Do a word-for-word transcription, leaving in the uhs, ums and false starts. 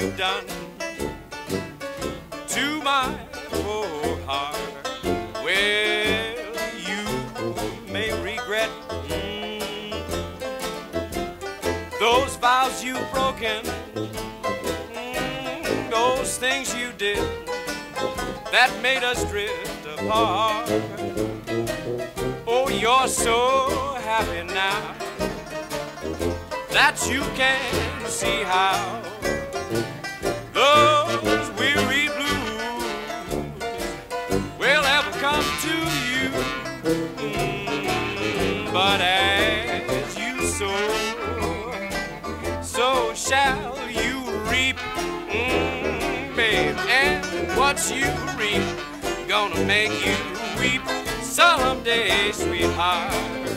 you've done to my poor heart. Well, you may regret mm, those vows you've broken, mm, those things you did that made us drift apart. Oh, you're so happy now that you can see how those weary blues will ever come to you. Mm, but as you sow, so shall you reap. Mm, babe, and what you reap gonna make you weep someday, sweetheart.